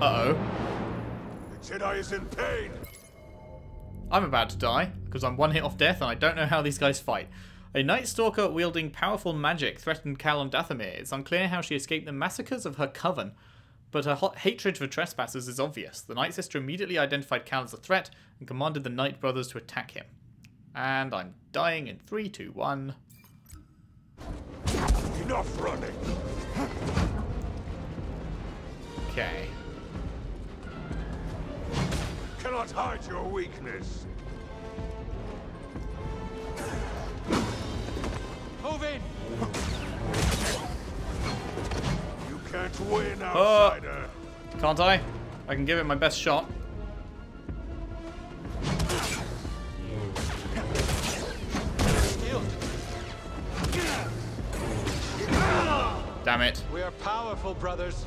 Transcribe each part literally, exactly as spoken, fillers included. Uh-oh. The Jedi is in pain. I'm about to die, because I'm one hit off death and I don't know how these guys fight. A Night Stalker wielding powerful magic threatened Cal and Dathomir. It's unclear how she escaped the massacres of her coven, but her hot hatred for trespassers is obvious. The Nightsister immediately identified Cal as a threat and commanded the Nightbrothers to attack him. And I'm dying in three, two, one. Enough running! Okay. Cannot hide your weakness! Move in! You can't win, outsider! Uh, can't I? I can give it my best shot. Damn it. We are powerful, brothers.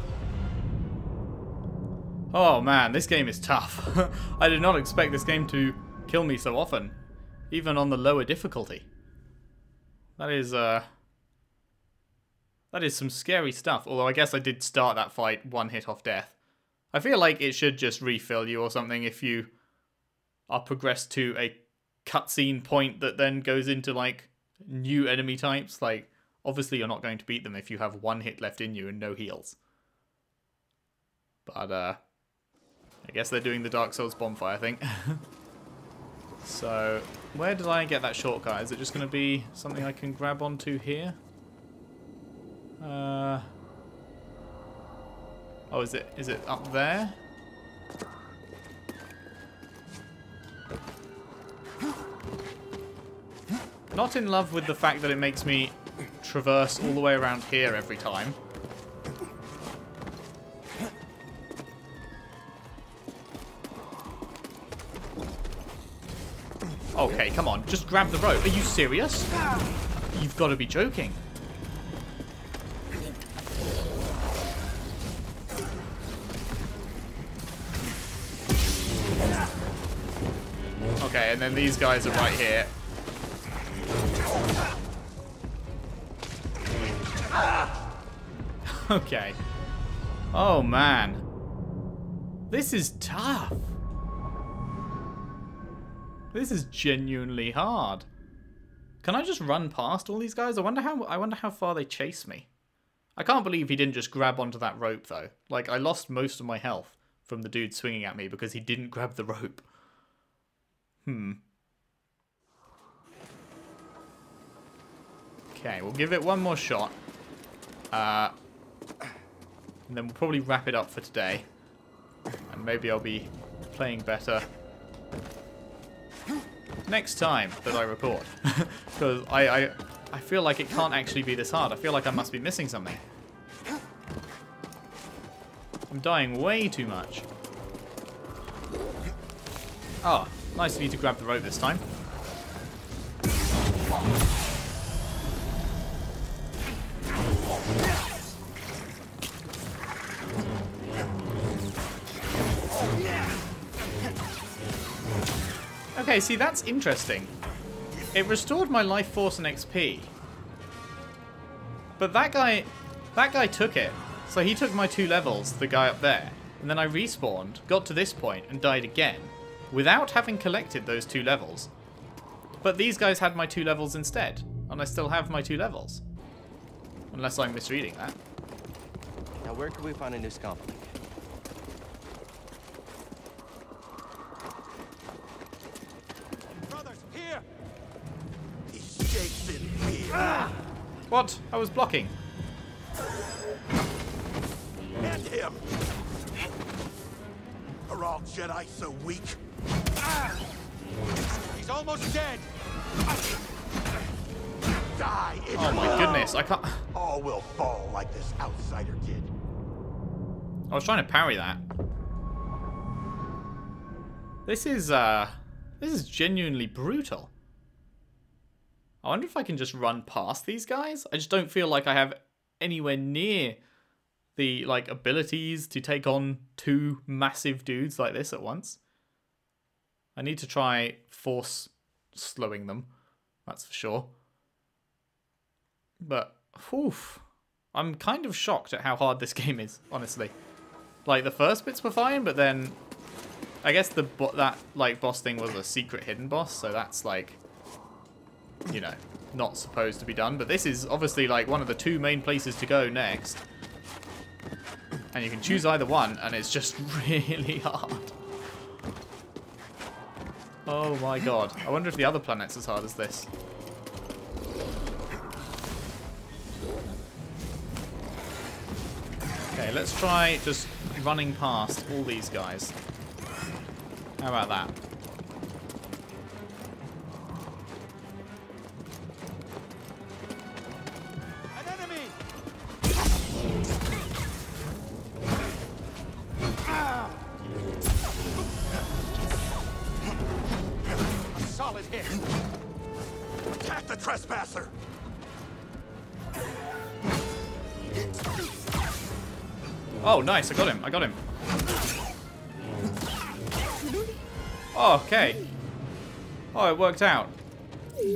Oh man, this game is tough. I did not expect this game to kill me so often, even on the lower difficulty. That is, uh... that is some scary stuff, although I guess I did start that fight one hit off death. I feel like it should just refill you or something if you are progressed to a cutscene point that then goes into, like, new enemy types, like... Obviously, you're not going to beat them if you have one hit left in you and no heals. But, uh... I guess they're doing the Dark Souls bonfire thing. So, where did I get that shortcut? Is it just going to be something I can grab onto here? Uh... Oh, is it, is it up there? Not in love with the fact that it makes me... traverse all the way around here every time. Okay, come on, just grab the rope. Are you serious? You've got to be joking. Okay, and then these guys are right here. Okay. Oh man. This is tough. This is genuinely hard. Can I just run past all these guys? I wonder how I wonder how far they chase me. I can't believe he didn't just grab onto that rope though. Like, I lost most of my health from the dude swinging at me because he didn't grab the rope. Hmm. Okay, we'll give it one more shot. Uh And then we'll probably wrap it up for today. And maybe I'll be playing better next time that I record. Because I, I I feel like it can't actually be this hard. I feel like I must be missing something. I'm dying way too much. Oh, nice of you to grab the rope this time. Okay, see, that's interesting. It restored my life force and X P. But that guy, that guy took it. So he took my two levels, the guy up there. And then I respawned, got to this point, and died again. Without having collected those two levels. But these guys had my two levels instead. And I still have my two levels. Unless I'm misreading that. Now where can we find a new scum? What? I was blocking. And him. Are all Jedi so weak? He's almost dead. Die! Oh my goodness! I can't. All will fall like this outsider did. I was trying to parry that. This is uh, this is genuinely brutal. I wonder if I can just run past these guys. I just don't feel like I have anywhere near the, like, abilities to take on two massive dudes like this at once. I need to try force slowing them, that's for sure. But, oof, I'm kind of shocked at how hard this game is, honestly. Like, the first bits were fine, but then... I guess the bo that, like, boss thing was a secret hidden boss, so that's, like... You know, not supposed to be done. But this is obviously, like, one of the two main places to go next. And you can choose either one, and it's just really hard. Oh my god. I wonder if the other planet's as hard as this. Okay, let's try just running past all these guys. How about that? Oh, nice. I got him. I got him. Oh, okay. Oh, it worked out.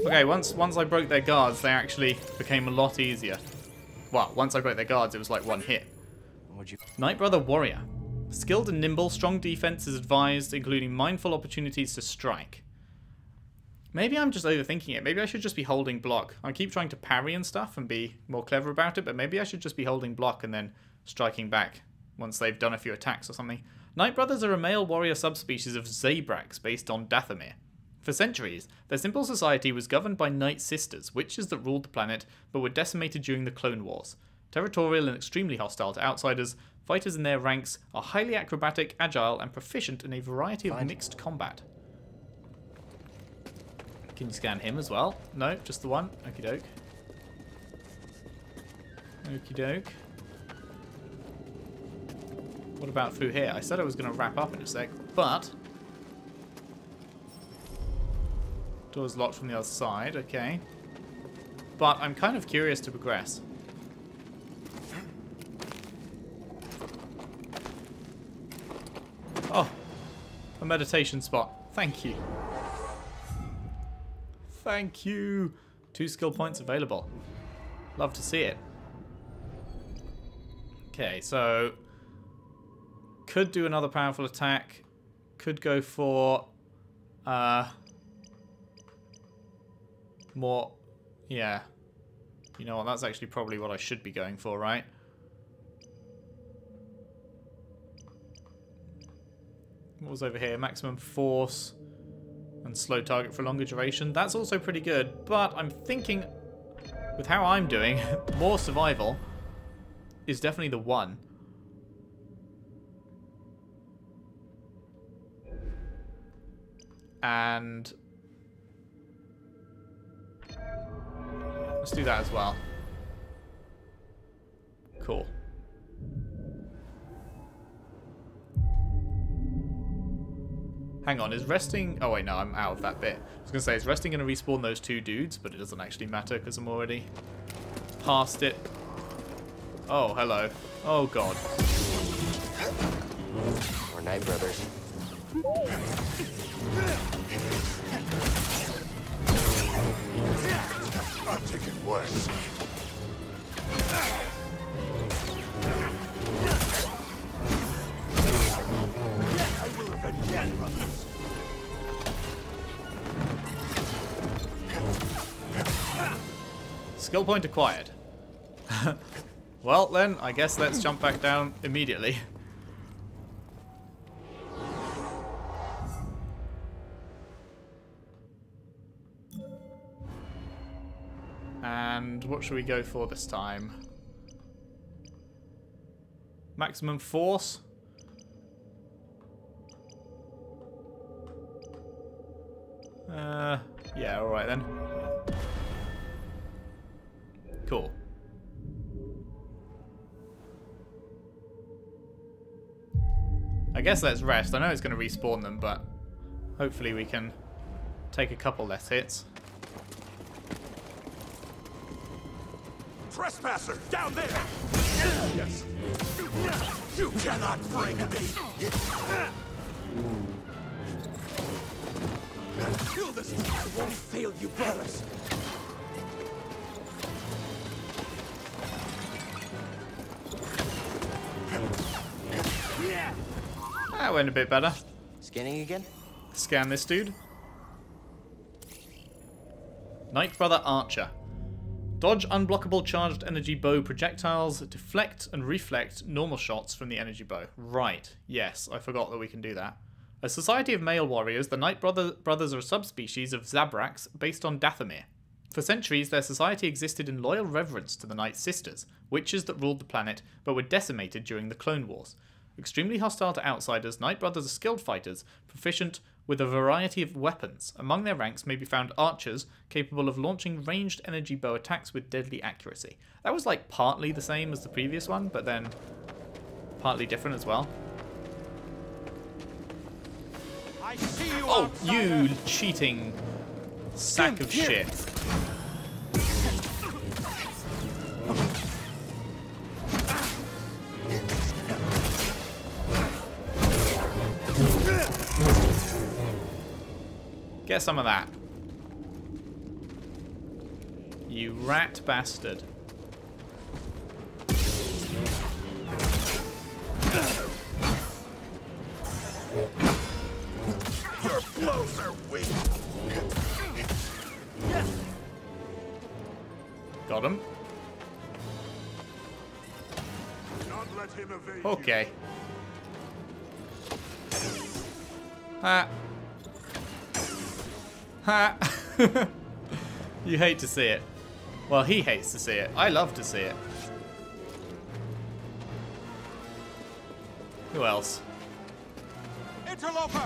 Okay, once once I broke their guards, they actually became a lot easier. Well, once I broke their guards, it was like one hit. Nightbrother Warrior. Skilled and nimble, strong defense is advised, including mindful opportunities to strike. Maybe I'm just overthinking it. Maybe I should just be holding block. I keep trying to parry and stuff and be more clever about it, but maybe I should just be holding block and then striking back once they've done a few attacks or something. Nightbrothers are a male warrior subspecies of Zabraks based on Dathomir. For centuries, their simple society was governed by Nightsisters, witches that ruled the planet but were decimated during the Clone Wars. Territorial and extremely hostile to outsiders, fighters in their ranks are highly acrobatic, agile, and proficient in a variety of mixed combat. Can you scan him as well? No, just the one. Okie doke. Okie doke. What about through here? I said I was going to wrap up in a sec, but... Door's locked from the other side, okay. But I'm kind of curious to progress. Oh, a meditation spot. Thank you. Thank you. Two skill points available. Love to see it. Okay, so... Could do another powerful attack. Could go for uh, more. Yeah. You know what? That's actually probably what I should be going for, right? What was over here? Maximum force and slow target for a longer duration. That's also pretty good. But I'm thinking, with how I'm doing, more survival is definitely the one. And let's do that as well. Cool. Hang on, is resting... Oh wait, no, I'm out of that bit. I was going to say, is resting going to respawn those two dudes? But it doesn't actually matter because I'm already past it. Oh, hello. Oh god. We're Nightbrothers. I'm taking worse. I will avenge the brothers. Skill point acquired. Well then, I guess let's jump back down immediately. And what should we go for this time? Maximum force. Uh, yeah, all right then. Cool. I guess let's rest. I know it's going to respawn them, but hopefully we can take a couple less hits. Trespasser, down there! Yes. You cannot break me! Kill this! I won't fail you, brothers! That went a bit better. Scanning again? Scan this dude. Nightbrother Archer. Dodge unblockable charged energy bow projectiles, deflect and reflect normal shots from the energy bow. Right, yes, I forgot that we can do that. A society of male warriors, the Nightbrothers are a subspecies of Zabraks based on Dathomir. For centuries, their society existed in loyal reverence to the Nightsisters, witches that ruled the planet but were decimated during the Clone Wars. Extremely hostile to outsiders, Nightbrothers are skilled fighters, proficient with a variety of weapons. Among their ranks may be found archers capable of launching ranged energy bow attacks with deadly accuracy. That was like partly the same as the previous one, but then partly different as well. I see you oh, outsider. You cheating sack of shit. Get some of that. You rat bastard. Your blows are weak. Got him. Not let him evade okay. Ah. Ha! You hate to see it. Well, he hates to see it. I love to see it. Who else? Interloper!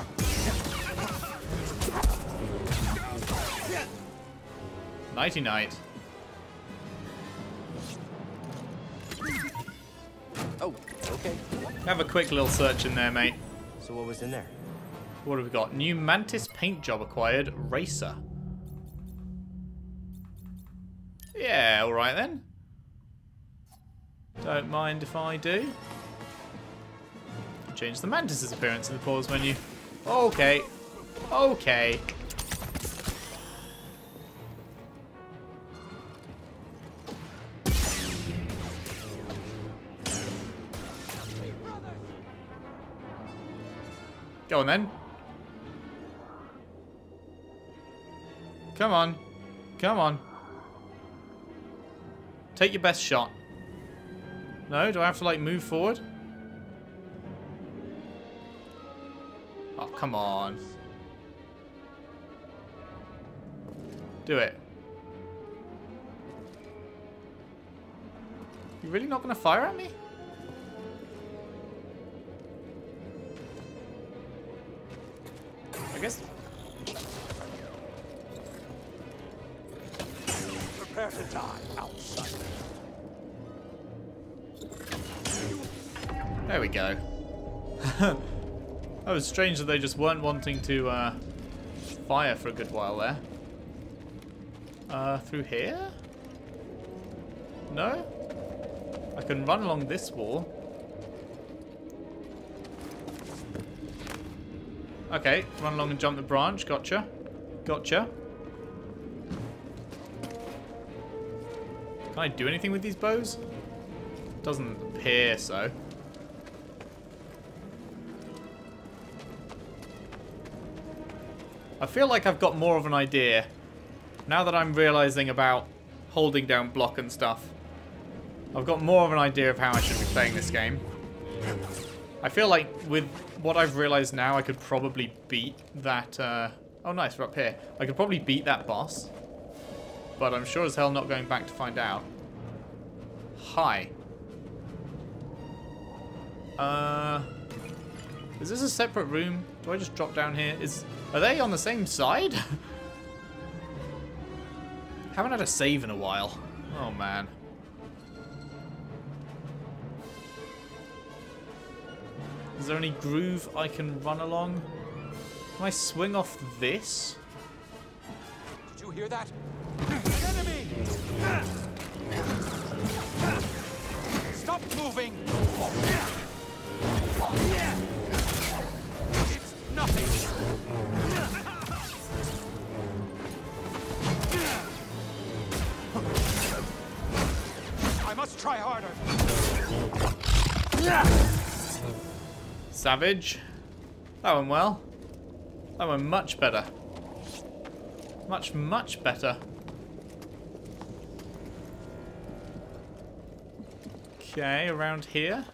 Nighty night. Oh, okay. Have a quick little search in there, mate. So what was in there? What have we got? New Mantis paint job acquired. Racer. Yeah, alright then. Don't mind if I do. Change the Mantis' appearance in the pause menu. Okay. Okay. Go on then. Come on. Come on. Take your best shot. No? Do I have to, like, move forward? Oh, come on. Do it. You really not going to fire at me? I guess... Prepare to die outside. There we go. That was strange that they just weren't wanting to uh, fire for a good while there. Uh, through here? No? I can run along this wall. Okay, run along and jump the branch. Gotcha. Gotcha. Can I do anything with these bows? Doesn't appear so. I feel like I've got more of an idea now that I'm realizing about holding down block and stuff. I've got more of an idea of how I should be playing this game. I feel like with what I've realized now, I could probably beat that... Uh... Oh, nice, we're up here. I could probably beat that boss. But I'm sure as hell not going back to find out. Hi. Uh, is this a separate room? Do I just drop down here? Is are they on the same side? Haven't had a save in a while. Oh man. Is there any groove I can run along? Can I swing off this? Did you hear that? Stop moving! It's nothing! I must try harder! Savage. That went well. That went much better. Much, much better. Okay, around here.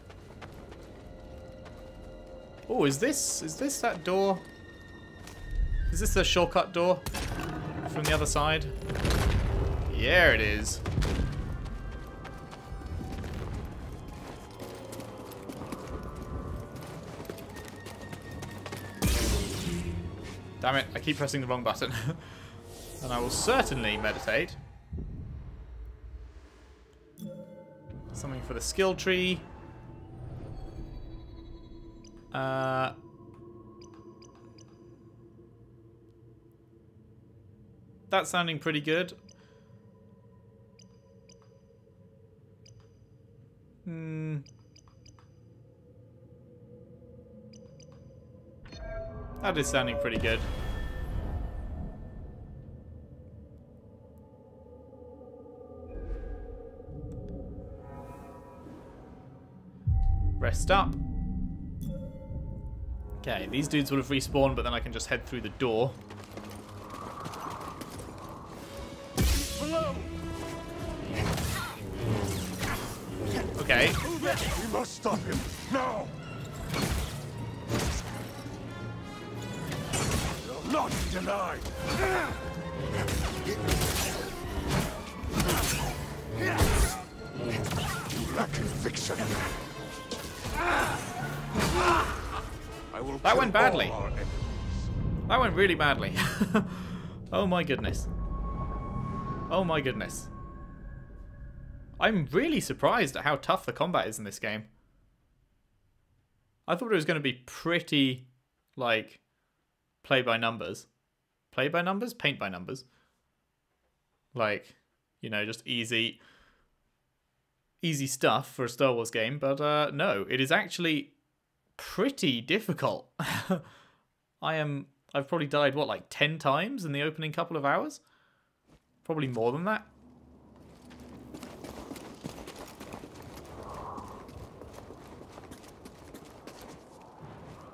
Oh, is this, is this that door? Is this the shortcut door from the other side? Yeah, it is. Damn it, I keep pressing the wrong button. And I will certainly meditate. Something for the skill tree. Uh, that's sounding pretty good. Hmm. That is sounding pretty good. Rest up. Okay, these dudes would have respawned, but then I can just head through the door. Okay. We must stop him now. You're not denied. You lack conviction. I will that went badly. That went really badly. Oh my goodness. Oh my goodness. I'm really surprised at how tough the combat is in this game. I thought it was going to be pretty, like, play by numbers. Play by numbers? Paint by numbers. Like, you know, just easy... easy stuff for a Star Wars game, but uh, no, it is actually pretty difficult. I am, I've probably died, what, like ten times in the opening couple of hours? Probably more than that.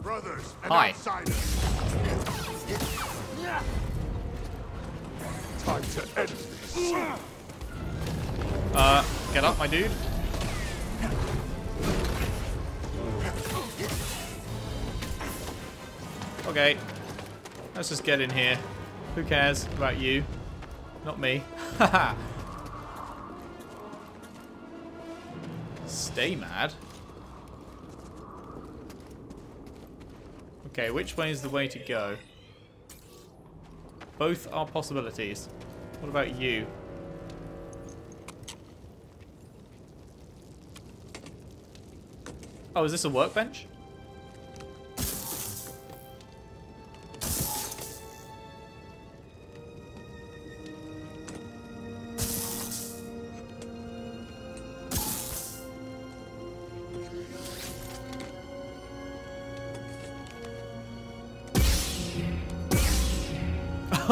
Brothers and Hi. Outsiders. Time to end this. Uh, get up, my dude. Okay. Let's just get in here. Who cares about you? Not me. Haha. Stay mad. Okay, which way is the way to go? Both are possibilities. What about you? Oh, is this a workbench?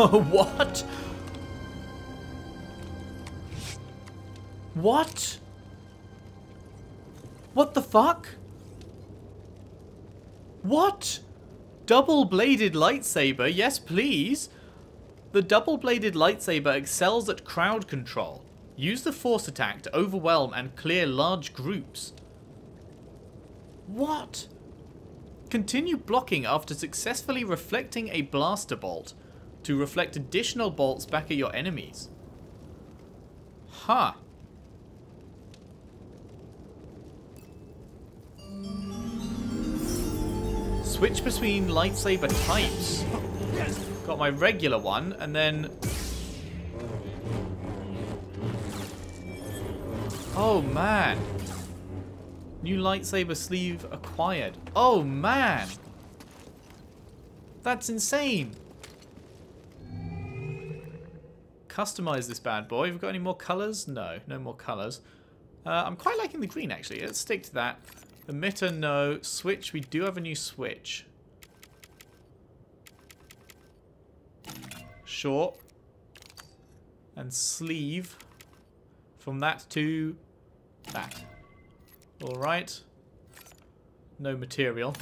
Oh, what? What? What the fuck? What? Double-bladed lightsaber? Yes, please. The double-bladed lightsaber excels at crowd control. Use the force attack to overwhelm and clear large groups. What? Continue blocking after successfully reflecting a blaster bolt to reflect additional bolts back at your enemies. Huh. Switch between lightsaber types. Got my regular one, and then... Oh, man. New lightsaber sleeve acquired. Oh, man. That's insane. Customize this bad boy. Have we got any more colours? No, no more colours. Uh, I'm quite liking the green, actually. Let's stick to that. Emitter, no. Switch, we do have a new switch. Short. And sleeve. From that to that. Alright. No material.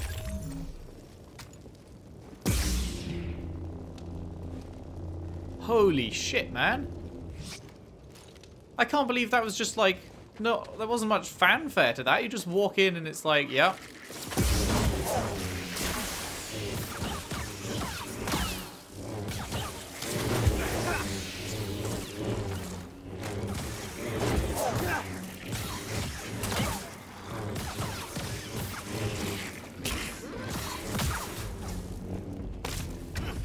Holy shit, man. I can't believe that was just like... No, there wasn't much fanfare to that. You just walk in and it's like, yep.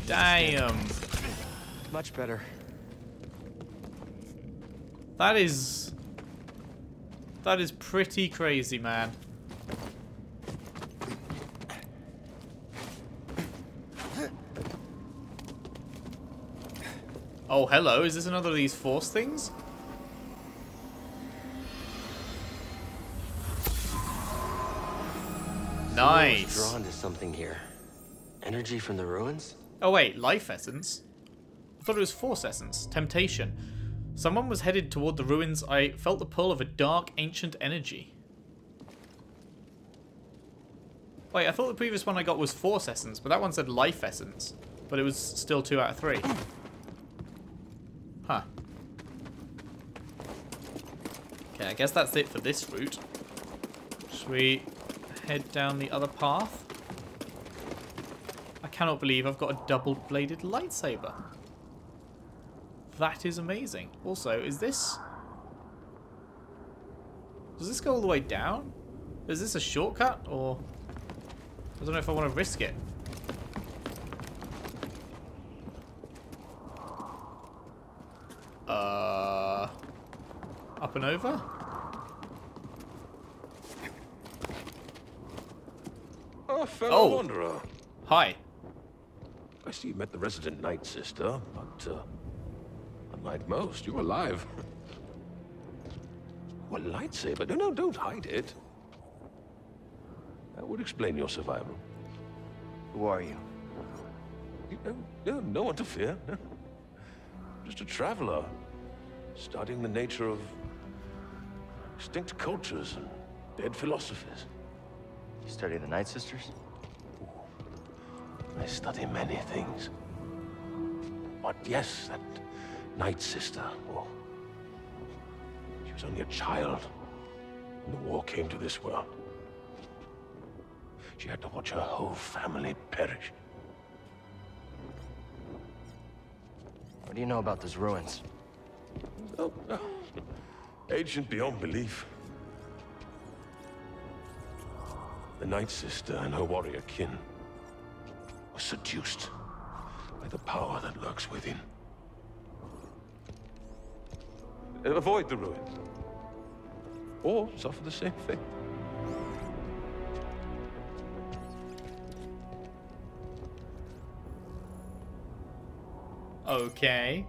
Damn. Much better. That is... That is pretty crazy, man. Oh, hello. Is this another of these force things? Nice. Someone's drawn to something here. Energy from the ruins? Oh wait, life essence? I thought it was force essence. Temptation. Someone was headed toward the ruins. I felt the pull of a dark, ancient energy. Wait, I thought the previous one I got was force essence, but that one said life essence. But it was still two out of three. Huh. Okay, I guess that's it for this route. Should we head down the other path? I cannot believe I've got a double-bladed lightsaber. That is amazing. Also, is this... Does this go all the way down? Is this a shortcut, or... I don't know if I want to risk it. Uh... Up and over? Oh, fellow oh. wanderer. Hi. I see you met the resident Nightsister, but... Uh... Like most, you're alive. Well, lightsaber. No, no, don't hide it. That would explain your survival. Who are you? You know, no, no one to fear. Just a traveler, studying the nature of extinct cultures and dead philosophies. You study the Nightsisters? I study many things. But yes, that... Nightsister, oh. She was only a child when the war came to this world. She had to watch her whole family perish. What do you know about these ruins? Oh, oh. Ancient beyond belief. The Nightsister and her warrior kin were seduced by the power that lurks within. Avoid the ruins, or suffer the same fate. Okay.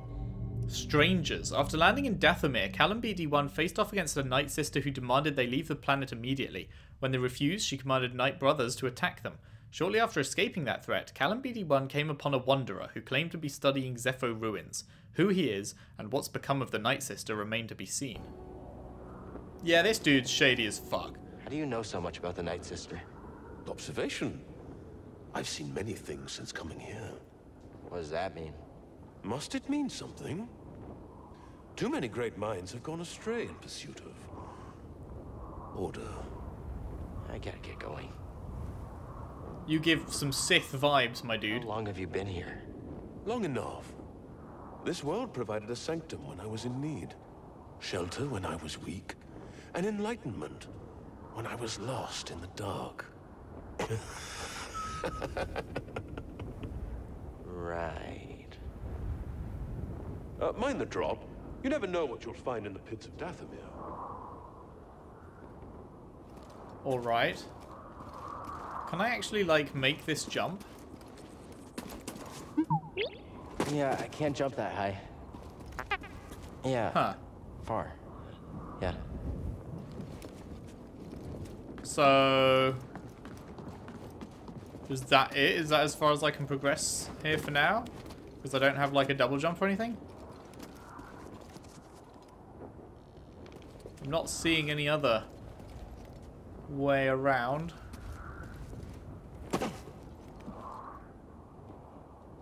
Strangers. After landing in Dathomir, Cal and B D one faced off against a Nightsister who demanded they leave the planet immediately. When they refused, she commanded Nightbrothers to attack them. Shortly after escaping that threat, Cal and B D one came upon a wanderer who claimed to be studying Zeffo ruins. Who he is and what's become of the Nightsister remain to be seen. Yeah, this dude's shady as fuck. How do you know so much about the Nightsister? Observation. I've seen many things since coming here. What does that mean? Must it mean something? Too many great minds have gone astray in pursuit of order. I gotta get going. You give some Sith vibes, my dude. How long have you been here? Long enough. This world provided a sanctum when I was in need, shelter when I was weak, and enlightenment when I was lost in the dark. Right. Uh, mind the drop. You never know what you'll find in the pits of Dathomir. All right. Can I actually, like, make this jump? Yeah, I can't jump that high. Yeah. Huh. Far. Yeah. So... Is that it? Is that as far as I can progress here for now? Because I don't have, like, a double jump or anything? I'm not seeing any other way around.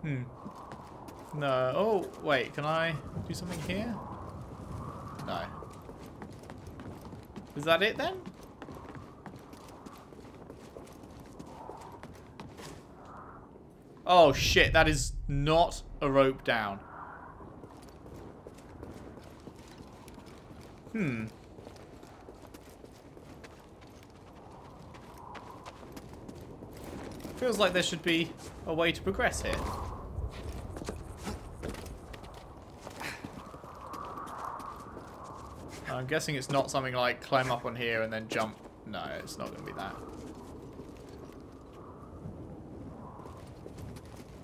Hmm. No. Oh, wait. Can I do something here? No. Is that it then? Oh shit, that is not a rope down. Hmm. Feels like there should be a way to progress here. I'm guessing it's not something like climb up on here and then jump. No, it's not going to be that.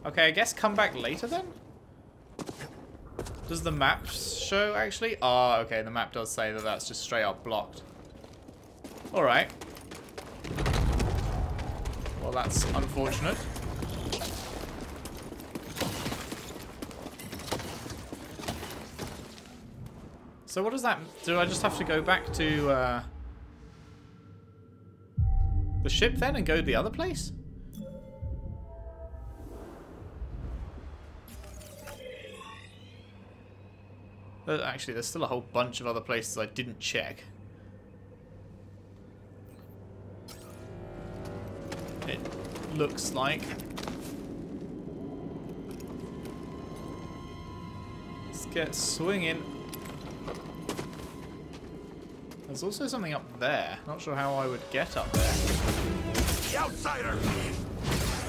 Okay, I guess come back later then? Does the map show actually? Ah, oh, okay, the map does say that that's just straight up blocked. Alright. Well, that's unfortunate. So what does that... Do I just have to go back to uh, the ship then and go to the other place? Actually, there's still a whole bunch of other places I didn't check. It looks like. Let's get swinging. There's also something up there. Not sure how I would get up there. The outsider!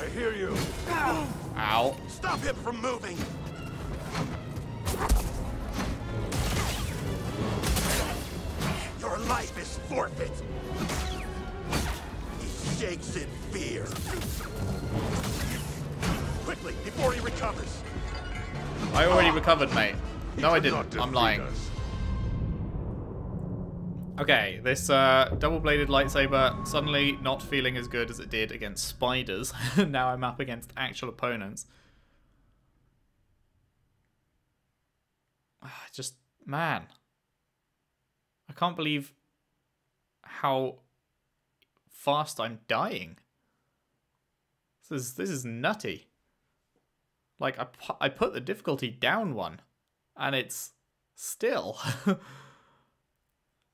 I hear you. Ow. Stop him from moving! Life is forfeit. He shakes in fear. Quickly, before he recovers. I already ah. recovered, mate. No, I didn't. I'm lying. Us. Okay, this uh, double-bladed lightsaber suddenly not feeling as good as it did against spiders. Now I'm up against actual opponents. Just, man. I can't believe how fast I'm dying. This is this is nutty. Like I pu I put the difficulty down one, and it's still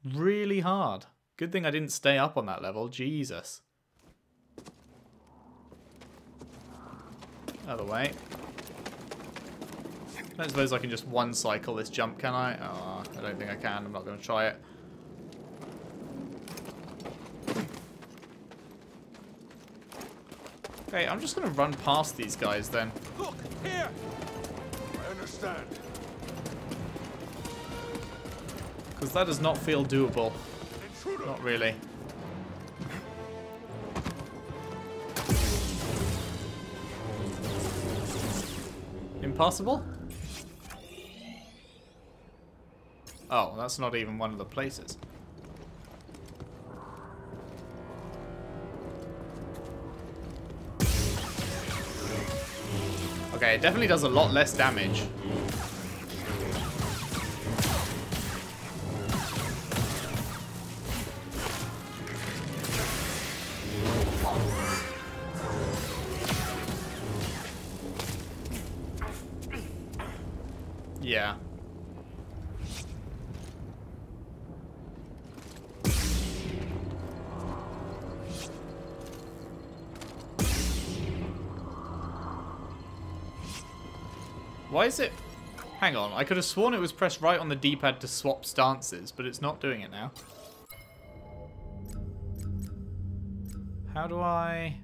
really hard. Good thing I didn't stay up on that level. Jesus. Other way. I don't suppose I can just one cycle this jump, can I? Oh, I don't think I can. I'm not going to try it. Okay, I'm just going to run past these guys then. Look, here! I understand. Because that does not feel doable. Intruder. Not really. Impossible? Oh, that's not even one of the places. Okay, it definitely does a lot less damage. Yeah. Why is it? Hang on, I could have sworn it was pressed right on the D-pad to swap stances, but it's not doing it now. How do I?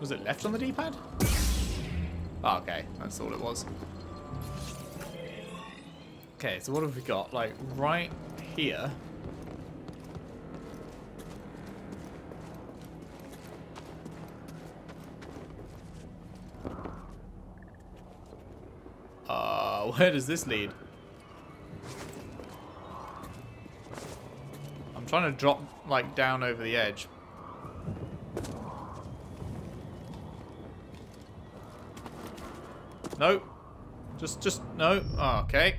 Was it left on the D-pad? Oh, okay, that's all it was. Okay, so what have we got? Like right here. Where does this lead? I'm trying to drop, like, down over the edge. No. Just, just, no. Oh, okay.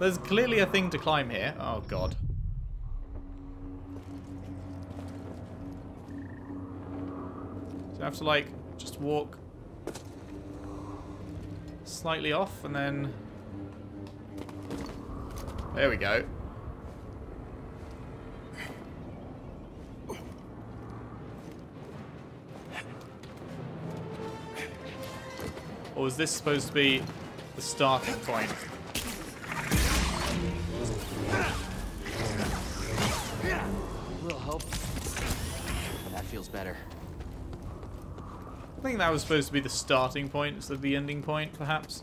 There's clearly a thing to climb here. Oh, God. So I have to, like, just walk slightly off, and then... There we go. Or is this supposed to be the starting point? A little hope. That feels better. I think that was supposed to be the starting point instead of the ending point, perhaps.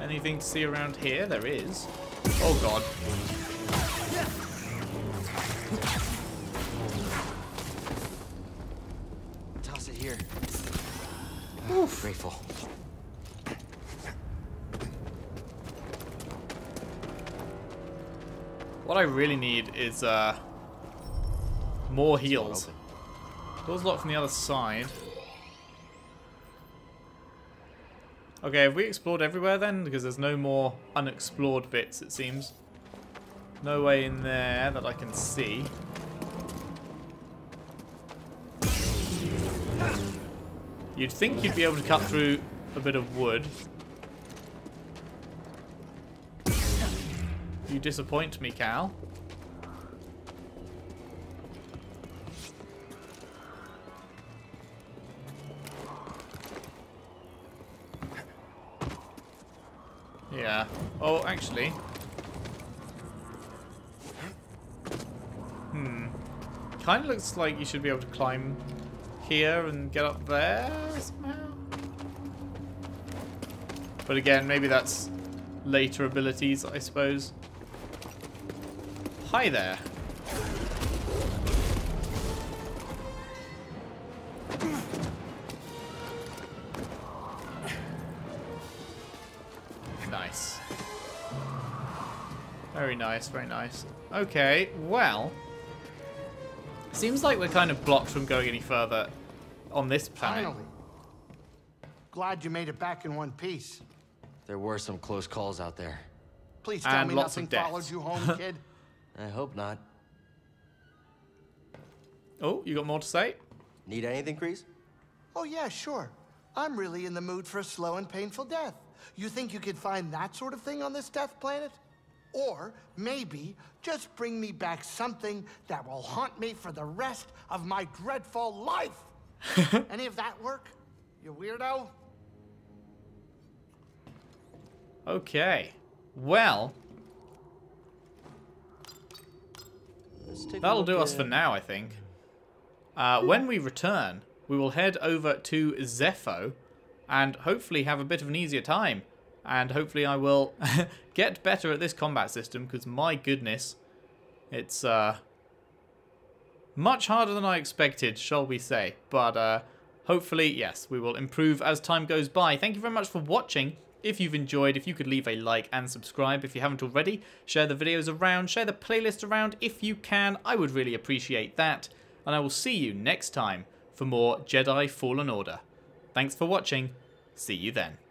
Anything to see around here? There is. Oh god. Toss it here. Oof. Grateful. What I really need is uh, more heals. Door's locked from the other side. Okay, have we explored everywhere then? Because there's no more unexplored bits, it seems. No way in there that I can see. You'd think you'd be able to cut through a bit of wood. You disappoint me, Cal. Yeah. Oh, actually. Hmm. Kind of looks like you should be able to climb here and get up there somehow. But again, maybe that's later abilities, I suppose. Hi there. Nice. Very nice, very nice. Okay, well. Seems like we're kind of blocked from going any further on this planet. Finally. Glad you made it back in one piece. There were some close calls out there. Please tell and me lots nothing of followed you home, kid. I hope not. Oh, you got more to say? Need anything, Kreese? Oh, yeah, sure. I'm really in the mood for a slow and painful death. You think you could find that sort of thing on this death planet? Or maybe just bring me back something that will haunt me for the rest of my dreadful life. Any of that work, you weirdo? Okay. Well, that'll do us for now, I think. Uh, when we return, we will head over to Zeffo and hopefully have a bit of an easier time. And hopefully I will get better at this combat system, because my goodness, it's uh, much harder than I expected, shall we say. But uh, hopefully, yes, we will improve as time goes by. Thank you very much for watching. If you've enjoyed, if you could leave a like and subscribe if you haven't already, share the videos around, share the playlist around if you can. I would really appreciate that. And I will see you next time for more Jedi Fallen Order. Thanks for watching. See you then.